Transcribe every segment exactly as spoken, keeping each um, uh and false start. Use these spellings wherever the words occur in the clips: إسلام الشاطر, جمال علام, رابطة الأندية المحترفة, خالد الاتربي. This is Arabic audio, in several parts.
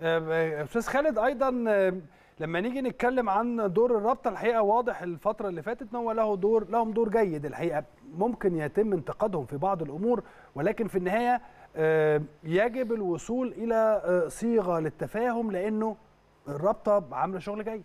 استاذ خالد، ايضا لما نيجي نتكلم عن دور الرابطه، الحقيقه واضح الفتره اللي فاتت ان هو له دور، لهم دور جيد الحقيقه، ممكن يتم انتقادهم في بعض الامور، ولكن في النهايه يجب الوصول الى صيغه للتفاهم، لانه الرابطه عامله شغل جيد.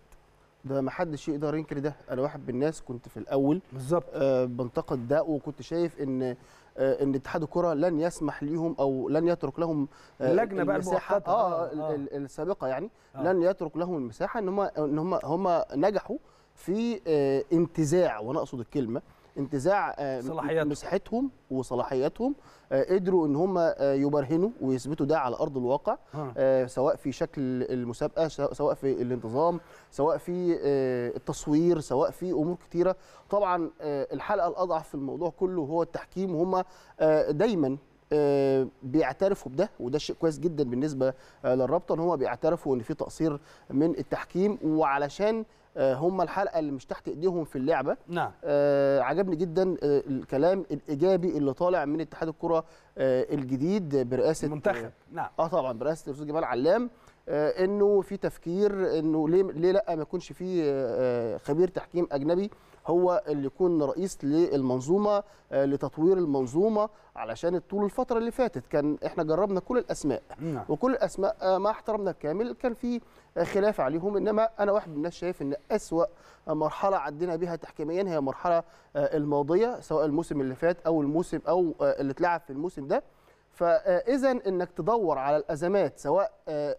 ده ما حدش يقدر ينكر ده. انا واحد من الناس كنت في الاول بالظبط آه بنتقد ده، وكنت شايف ان آه ان اتحاد الكره لن يسمح ليهم او لن يترك لهم آه اللجنه بقى المساحه آه, آه, آه, اه السابقه يعني آه. لن يترك لهم المساحه ان هم ان هم هم نجحوا في آه انتزاع، وانا اقصد الكلمه انتزاع آه مساحتهم وصلاحياتهم. آه قدروا ان هم آه يبرهنوا ويثبتوا ده على ارض الواقع، آه سواء في شكل المسابقه، سواء في الانتظام، سواء في آه التصوير، سواء في امور كتيره. طبعا آه الحلقه الاضعف في الموضوع كله هو التحكيم، وهم آه دايما آه بيعترفوا بده، وده شيء كويس جدا بالنسبه آه للرابطه، ان هم بيعترفوا ان في تقصير من التحكيم، وعلشان هم الحلقه اللي مش تحت ايديهم في اللعبه. نعم. آه عجبني جدا الكلام الايجابي اللي طالع من اتحاد الكره آه الجديد برئاسه المنتخب. نعم. اه طبعا برئاسه الاستاذ جمال علام، آه انه في تفكير انه ليه ليه لا ما يكونش في آه خبير تحكيم اجنبي هو اللي يكون رئيس للمنظومه، آه لتطوير المنظومه، علشان طول الفتره اللي فاتت كان احنا جربنا كل الاسماء. نعم. وكل الاسماء آه مع احترامنا الكامل كان في خلاف عليهم، انما انا واحد من الناس شايف ان أسوأ مرحله عدينا بها تحكيميا هي المرحله الماضيه، سواء الموسم اللي فات او الموسم او اللي اتلعب في الموسم ده. فاذا انك تدور على الازمات سواء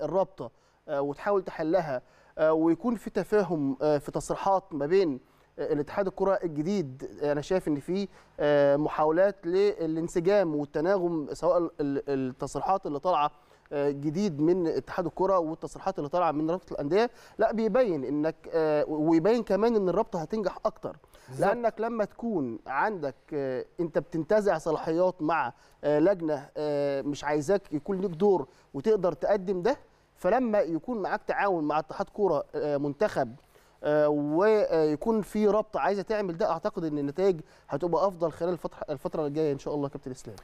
الرابطه وتحاول تحلها، ويكون في تفاهم في تصريحات ما بين الاتحاد الكره الجديد. انا شايف ان في محاولات للانسجام والتناغم، سواء التصريحات اللي طالعه جديد من اتحاد الكره والتصريحات اللي طالعه من رابطه الانديه، لا بيبين انك ويبين كمان ان الرابطه هتنجح اكتر، لانك لما تكون عندك انت بتنتزع صلاحيات مع لجنه مش عايزاك يكون ليك دور وتقدر تقدم ده. فلما يكون معاك تعاون مع اتحاد كره منتخب ويكون في رابطه عايزه تعمل ده، اعتقد ان النتائج هتبقى افضل خلال الفتره الجايه ان شاء الله. كابتن اسلام.